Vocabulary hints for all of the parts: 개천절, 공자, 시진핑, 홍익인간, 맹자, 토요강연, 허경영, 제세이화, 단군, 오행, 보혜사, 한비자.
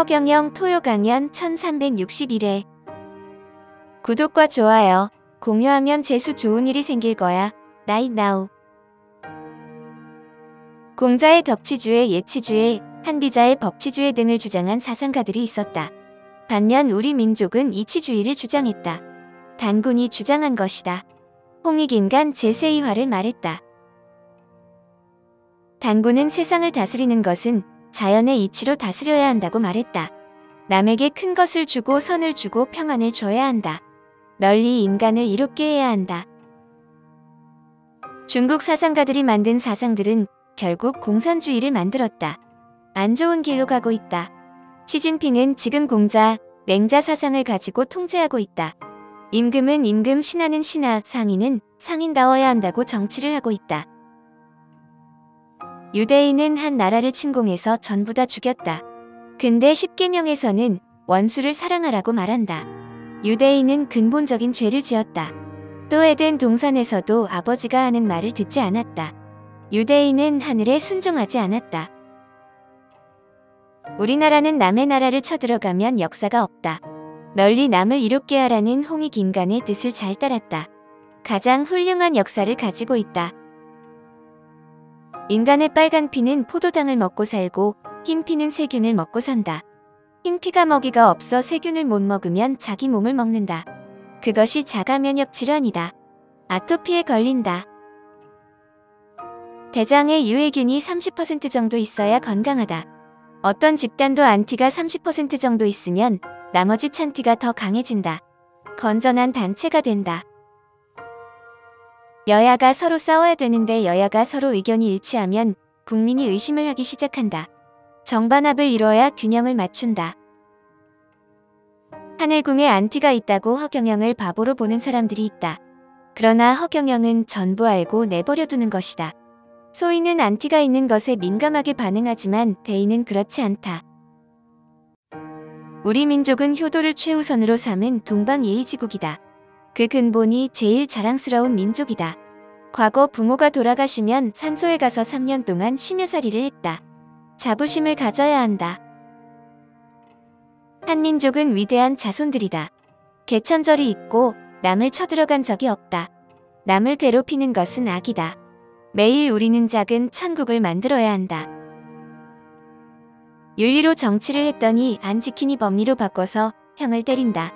허경영 토요 강연 1361회 구독과 좋아요, 공유하면 재수 좋은 일이 생길 거야. Right now. 공자의 덕치주의, 예치주의, 한비자의 법치주의 등을 주장한 사상가들이 있었다. 반면 우리 민족은 이치주의를 주장했다. 단군이 주장한 것이다. 홍익인간 제세이화를 말했다. 단군은 세상을 다스리는 것은 자연의 이치로 다스려야 한다고 말했다. 남에게 큰 것을 주고 선을 주고 평안을 줘야 한다. 널리 인간을 이롭게 해야 한다. 중국 사상가들이 만든 사상들은 결국 공산주의를 만들었다. 안 좋은 길로 가고 있다. 시진핑은 지금 공자, 맹자 사상을 가지고 통제하고 있다. 임금은 임금, 신하는 신하, 상인은 상인다워야 한다고 정치를 하고 있다. 유대인은 한 나라를 침공해서 전부 다 죽였다. 근데 10계명에서는 원수를 사랑하라고 말한다. 유대인은 근본적인 죄를 지었다. 또 에덴 동산에서도 아버지가 하는 말을 듣지 않았다. 유대인은 하늘에 순종하지 않았다. 우리나라는 남의 나라를 쳐들어가면 역사가 없다. 널리 남을 이롭게 하라는 홍익인간의 뜻을 잘 따랐다. 가장 훌륭한 역사를 가지고 있다. 인간의 빨간 피는 포도당을 먹고 살고 흰 피는 세균을 먹고 산다. 흰 피가 먹이가 없어 세균을 못 먹으면 자기 몸을 먹는다. 그것이 자가 면역 질환이다. 아토피에 걸린다. 대장에 유해균이 30% 정도 있어야 건강하다. 어떤 집단도 안티가 30% 정도 있으면 나머지 찬티가 더 강해진다. 건전한 단체가 된다. 여야가 서로 싸워야 되는데 여야가 서로 의견이 일치하면 국민이 의심을 하기 시작한다. 정반합을 이뤄야 균형을 맞춘다. 하늘궁에 안티가 있다고 허경영을 바보로 보는 사람들이 있다. 그러나 허경영은 전부 알고 내버려두는 것이다. 소인은 안티가 있는 것에 민감하게 반응하지만 대인은 그렇지 않다. 우리 민족은 효도를 최우선으로 삼은 동방예의지국이다. 그 근본이 제일 자랑스러운 민족이다. 과거 부모가 돌아가시면 산소에 가서 3년 동안 심여살이를 했다. 자부심을 가져야 한다. 한민족은 위대한 자손들이다. 개천절이 있고 남을 쳐들어간 적이 없다. 남을 괴롭히는 것은 악이다. 매일 우리는 작은 천국을 만들어야 한다. 윤리로 정치를 했더니 안 지키니 법리로 바꿔서 형을 때린다.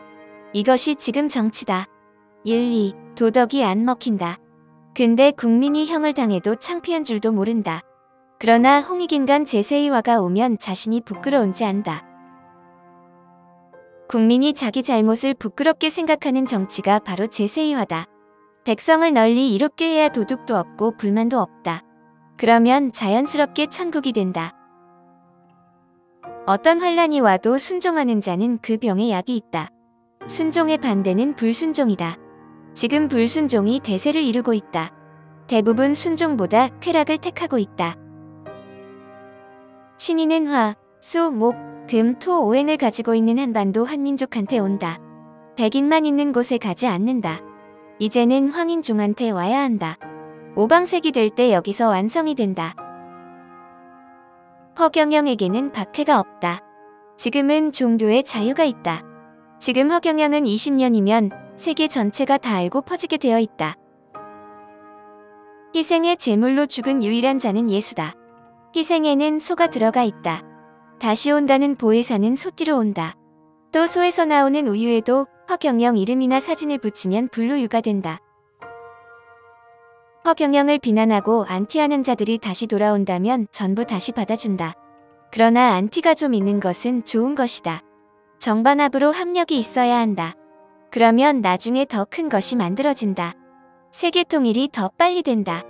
이것이 지금 정치다. 윤리, 도덕이 안 먹힌다. 근데 국민이 형을 당해도 창피한 줄도 모른다. 그러나 홍익인간 제세이화가 오면 자신이 부끄러운지 안다. 국민이 자기 잘못을 부끄럽게 생각하는 정치가 바로 제세이화다. 백성을 널리 이롭게 해야 도둑도 없고 불만도 없다. 그러면 자연스럽게 천국이 된다. 어떤 환란이 와도 순종하는 자는 그 병에 약이 있다. 순종의 반대는 불순종이다. 지금 불순종이 대세를 이루고 있다. 대부분 순종보다 쾌락을 택하고 있다. 신인은 화, 수, 목, 금, 토, 오행을 가지고 있는 한반도 한민족한테 온다. 백인만 있는 곳에 가지 않는다. 이제는 황인종한테 와야 한다. 오방색이 될 때 여기서 완성이 된다. 허경영에게는 박해가 없다. 지금은 종교의 자유가 있다. 지금 허경영은 20년이면 세계 전체가 다 알고 퍼지게 되어 있다. 희생의 제물로 죽은 유일한 자는 예수다. 희생에는 소가 들어가 있다. 다시 온다는 보혜사는 소띠로 온다. 또 소에서 나오는 우유에도 허경영 이름이나 사진을 붙이면 불로유가 된다. 허경영을 비난하고 안티하는 자들이 다시 돌아온다면 전부 다시 받아준다. 그러나 안티가 좀 있는 것은 좋은 것이다. 정반합으로 합력이 있어야 한다. 그러면 나중에 더 큰 것이 만들어진다. 세계 통일이 더 빨리 된다.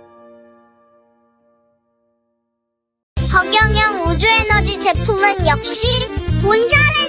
허경영 우주에너지 제품은 역시 본자래!